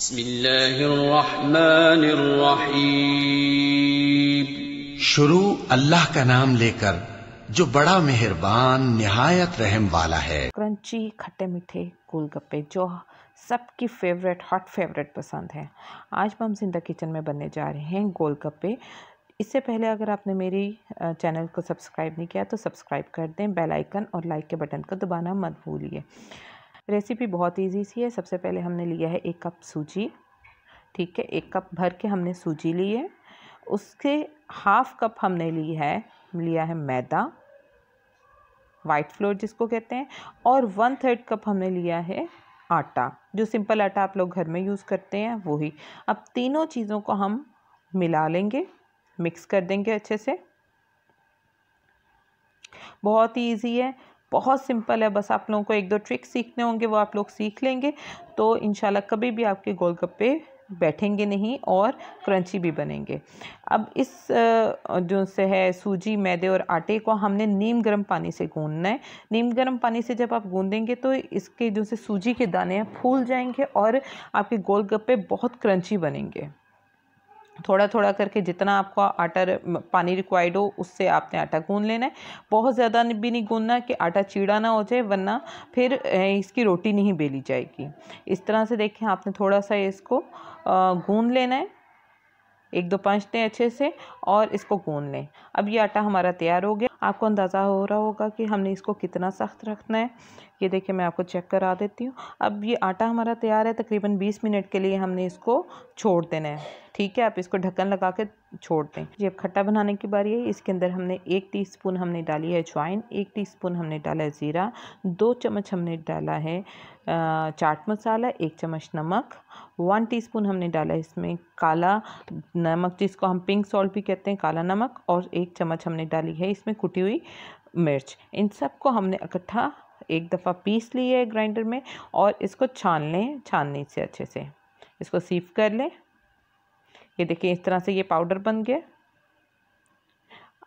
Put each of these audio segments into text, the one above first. बिस्मिल्लाहिर्रहमानिर्रहीम। शुरू अल्लाह का नाम लेकर जो बड़ा मेहरबान निहायत रहम वाला है। क्रंची खट्टे मीठे गोलगप्पे जो सबकी फेवरेट हॉट फेवरेट पसंद है। आज हम जिंदा किचन में बनने जा रहे हैं गोलगप्पे। इससे पहले अगर आपने मेरी चैनल को सब्सक्राइब नहीं किया तो सब्सक्राइब कर दें, बेल आइकन और लाइक के बटन को दबाना मत भूलिए। रेसिपी बहुत इजी सी है। सबसे पहले हमने लिया है 1 कप सूजी, ठीक है, 1 कप भर के हमने सूजी ली है। उसके 1/2 कप हमने लिया है मैदा, वाइट फ्लोर जिसको कहते हैं, और 1/3 कप हमने लिया है आटा, जो सिंपल आटा आप लोग घर में यूज़ करते हैं वही। अब तीनों चीज़ों को हम मिला लेंगे, मिक्स कर देंगे अच्छे से। बहुत ही ईजी है, बहुत सिंपल है। बस आप लोगों को 1-2 ट्रिक सीखने होंगे, वो आप लोग सीख लेंगे तो इंशाल्लाह कभी भी आपके गोलगप्पे बैठेंगे नहीं और क्रंची भी बनेंगे। अब इस जो से है सूजी, मैदे और आटे को हमने नीम गर्म पानी से गूंदना है। नीम गर्म पानी से जब आप गूंदेंगे तो इसके जो से सूजी के दाने हैं फूल जाएंगे और आपके गोलगप्पे बहुत क्रंची बनेंगे। थोड़ा थोड़ा करके जितना आपका आटा पानी रिक्वायर्ड हो उससे आपने आटा गूंद लेना है। बहुत ज़्यादा भी नहीं गूंदना कि आटा चीड़ा ना हो जाए, वरना फिर इसकी रोटी नहीं बेली जाएगी। इस तरह से देखें, आपने थोड़ा सा इसको गूंद लेना है, 1-2 पंच दें अच्छे से और इसको गूंद लें। अब ये आटा हमारा तैयार हो गया। आपको अंदाज़ा हो रहा होगा कि हमने इसको कितना सख्त रखना है। ये देखिए, मैं आपको चेक करा देती हूँ। अब ये आटा हमारा तैयार है। तकरीबन 20 मिनट के लिए हमने इसको छोड़ देना है, ठीक है। आप इसको ढक्कन लगा के छोड़ दें। ये अब खट्टा बनाने की बारी है। इसके अंदर हमने 1 टीस्पून हमने डाली है अजवाइन, 1 टीस्पून हमने डाला है ज़ीरा, 2 चम्मच हमने डाला है चाट मसाला, 1 चम्मच नमक, 1 टीस्पून हमने डाला है इसमें काला नमक जिसको हम पिंक सॉल्ट भी कहते हैं, काला नमक, और 1 चम्मच हमने डाली है इसमें कुटी हुई मिर्च। इन सबको हमने इकट्ठा एक दफ़ा पीस लिया है ग्राइंडर में और इसको छान लें। छानने से अच्छे से इसको सीव कर लें। ये देखिए, इस तरह से ये पाउडर बन गया।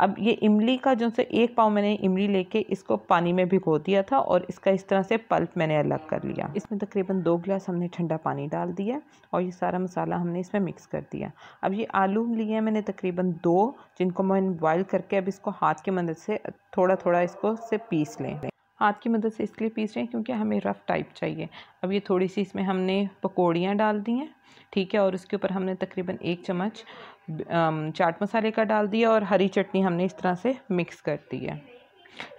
अब ये इमली का जो से 1 पाव मैंने इमली लेके इसको पानी में भिगो दिया था और इसका इस तरह से पल्प मैंने अलग कर लिया। इसमें तकरीबन 2 गिलास हमने ठंडा पानी डाल दिया और ये सारा मसाला हमने इसमें मिक्स कर दिया। अब ये आलू लिए हैं मैंने तकरीबन 2, जिनको मैंने बॉयल करके अब इसको हाथ की मदद से थोड़ा थोड़ा इसको से पीस लें। हाथ की मदद से इसलिए पीस रहे हैं क्योंकि हमें रफ़ टाइप चाहिए। अब ये थोड़ी सी इसमें हमने पकौड़ियाँ डाल दी हैं, ठीक है, और उसके ऊपर हमने तकरीबन 1 चम्मच चाट मसाले का डाल दिया और हरी चटनी हमने इस तरह से मिक्स कर दी है।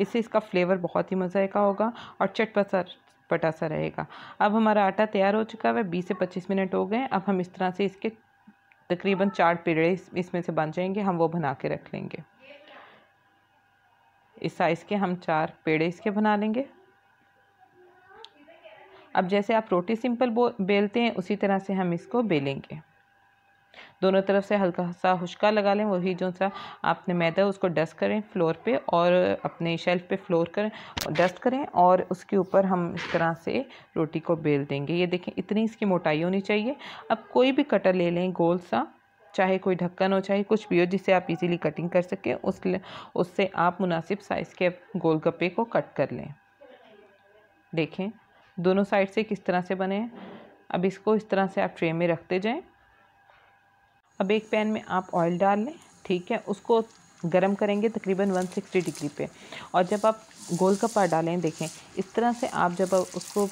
इससे इसका फ्लेवर बहुत ही मज़े का होगा और चटपटा सा रहेगा। अब हमारा आटा तैयार हो चुका है। 20 से 25 मिनट हो गए। अब हम इस तरह से इसके तकरीबन 4 पेड़े इसमें से बन जाएंगे। हम वो बना के रख लेंगे। इस साइज़ के हम 4 पेड़े इसके बना लेंगे। अब जैसे आप रोटी सिंपल बेलते हैं उसी तरह से हम इसको बेलेंगे। दोनों तरफ से हल्का सा हुशका लगा लें। वही जो सा आपने मैदा उसको डस्ट करें फ्लोर पे और अपने शेल्फ पे फ्लोर करें, डस्ट करें और उसके ऊपर हम इस तरह से रोटी को बेल देंगे। ये देखें, इतनी इसकी मोटाई होनी चाहिए। अब कोई भी कटर ले लें गोल सा, चाहे कोई ढक्कन हो चाहे कुछ भी हो, जिससे आप इजीली कटिंग कर सकें। उससे आप मुनासिब साइज़ के गोलगप्पे को कट कर लें। देखें दोनों साइड से किस तरह से बने हैं। अब इसको इस तरह से आप ट्रे में रखते जाएं। अब एक पैन में आप ऑयल डाल लें, ठीक है, उसको गर्म करेंगे तकरीबन 160 डिग्री पे। और जब आप गोलगप्पा डालें, देखें इस तरह से आप जब उसको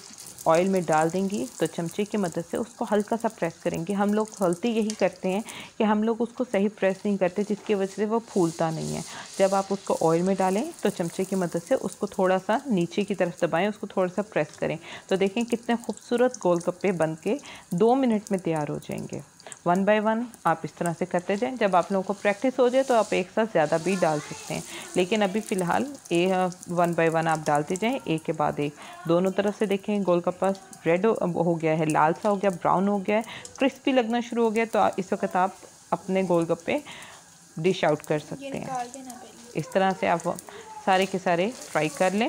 ऑयल में डाल देंगी तो चमचे की मदद से उसको हल्का सा प्रेस करेंगे। हम लोग गलती यही करते हैं कि हम लोग उसको सही प्रेस नहीं करते, जिसकी वजह से वो फूलता नहीं है। जब आप उसको ऑयल में डालें तो चमचे की मदद से उसको थोड़ा सा नीचे की तरफ दबाएं, उसको थोड़ा सा प्रेस करें तो देखें कितने खूबसूरत गोलगप्पे बन के 2 मिनट में तैयार हो जाएंगे। 1 बाय 1 आप इस तरह से करते जाएं। जब आप लोगों को प्रैक्टिस हो जाए तो आप एक साथ ज़्यादा भी डाल सकते हैं, लेकिन अभी फ़िलहाल 1 बाय 1 आप डालते जाएं, एक के बाद एक। दोनों तरफ से देखें गोलगप्पा रेड हो गया है, लाल सा हो गया, ब्राउन हो गया है, क्रिस्पी लगना शुरू हो गया। तो इस वक्त आप अपने गोलगप्पे डिश आउट कर सकते हैं। इस तरह से आप सारे के सारे फ्राई कर लें।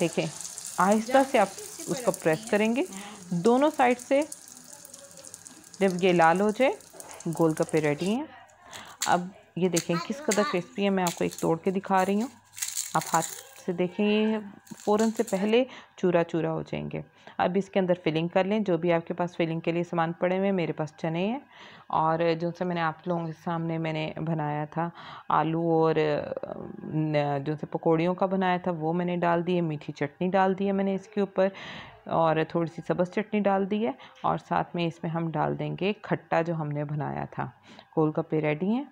देखें आहिस्ता से आप उसको प्रेस करेंगे दोनों साइड से। जब ये लाल हो जाए, गोलगप्पे रेडी हैं। अब ये देखें किस कदर क्रिस्पी है। मैं आपको एक तोड़ के दिखा रही हूँ, आप हाथ से देखेंगे फ़ौरन से पहले चूरा चूरा हो जाएंगे। अब इसके अंदर फिलिंग कर लें, जो भी आपके पास फिलिंग के लिए सामान पड़े हुए हैं। मेरे पास चने हैं और जो से मैंने आप लोगों के सामने मैंने बनाया था आलू और जो से पकौड़ियों का बनाया था वो मैंने डाल दिए। मीठी चटनी डाल दी है मैंने इसके ऊपर और थोड़ी सी सब्ज़ चटनी डाल दी है और साथ में इसमें हम डाल देंगे खट्टा जो हमने बनाया था। गोलगप्पे रेडी हैं,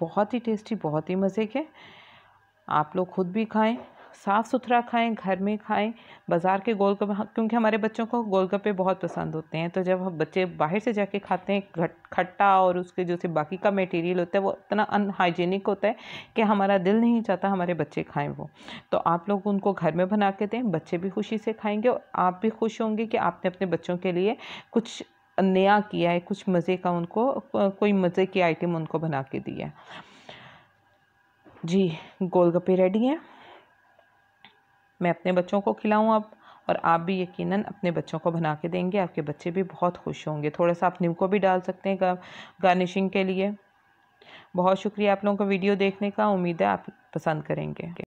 बहुत ही टेस्टी, बहुत ही मज़े के। आप लोग खुद भी खाएं, साफ़ सुथरा खाएं, घर में खाएं। बाज़ार के गोलगप्पे, क्योंकि हमारे बच्चों को गोलगप्पे बहुत पसंद होते हैं, तो जब हम बच्चे बाहर से जाके खाते हैं खट्टा और उसके जो से बाकी का मटेरियल होता है वो इतना अनहाइजीनिक होता है कि हमारा दिल नहीं चाहता हमारे बच्चे खाएं वो। तो आप लोग उनको घर में बना के दें, बच्चे भी खुशी से खाएँगे और आप भी खुश होंगे कि आपने अपने बच्चों के लिए कुछ नया किया है, कुछ मज़े का उनको, कोई मज़े की आइटम उनको बना के दी है। जी, गोलगप्पे रेडी हैं। मैं अपने बच्चों को खिलाऊं अब, और आप भी यकीनन अपने बच्चों को बना के देंगे, आपके बच्चे भी बहुत खुश होंगे। थोड़ा सा आप नींबू भी डाल सकते हैं गार्निशिंग के लिए। बहुत शुक्रिया आप लोगों का वीडियो देखने का, उम्मीद है आप पसंद करेंगे।